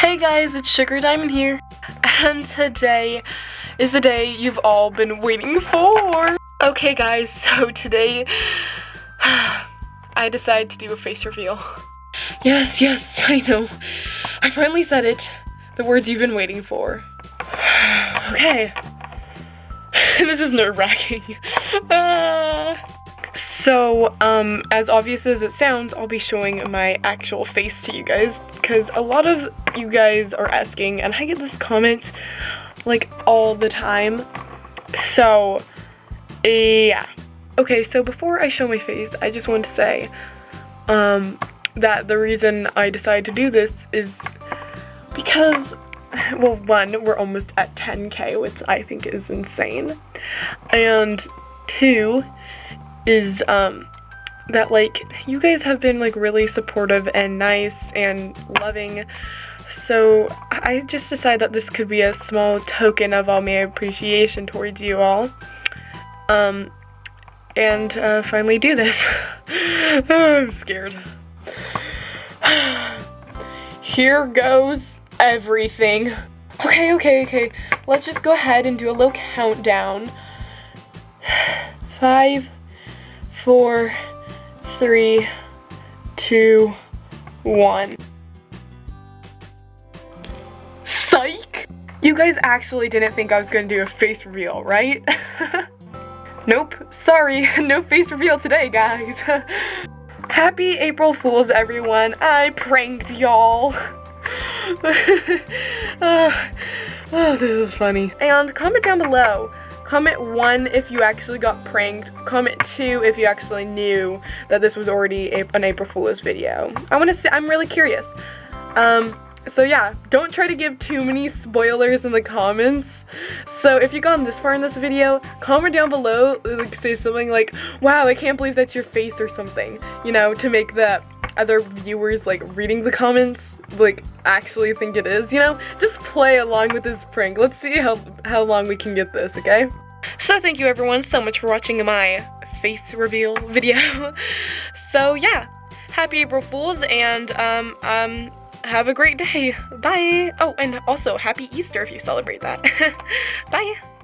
Hey guys, it's Sugar Diamond here, and today is the day you've all been waiting for. Okay guys, so today I decided to do a face reveal. Yes, I know. I finally said it. The words you've been waiting for. Okay. This is nerve-wracking. So, as obvious as it sounds, I'll be showing my actual face to you guys, because a lot of you guys are asking, and I get this comment, like, all the time, so, yeah. Okay, so before I show my face, I just want to say, that the reason I decided to do this is because, well, one, we're almost at 10K, which I think is insane, and two, is that, like, you guys have been, like, really supportive and nice and loving, so I just decided that this could be a small token of all my appreciation towards you all, and finally do this. I'm scared. Here goes everything. Okay, let's just go ahead and do a little countdown. 5, 4, 3, 2, 1. Psych! You guys actually didn't think I was gonna do a face reveal, right? Nope, sorry, no face reveal today, guys. Happy April Fools, everyone. I pranked y'all. Oh, this is funny. And comment down below. Comment 1 if you actually got pranked. Comment 2 if you actually knew that this was already an April Fool's video. I want to see. I'm really curious. So yeah, don't try to give too many spoilers in the comments. So if you've gotten this far in this video, comment down below, like, say something like, "Wow, I can't believe that's your face" or something. You know, to make the other viewers, like, reading the comments, like, actually think it is, you know? Just play along with this prank. Let's see how long we can get this, okay? So thank you everyone so much for watching my face reveal video. So yeah, happy April Fools, and have a great day. Bye! Oh, and also happy Easter if you celebrate that. Bye!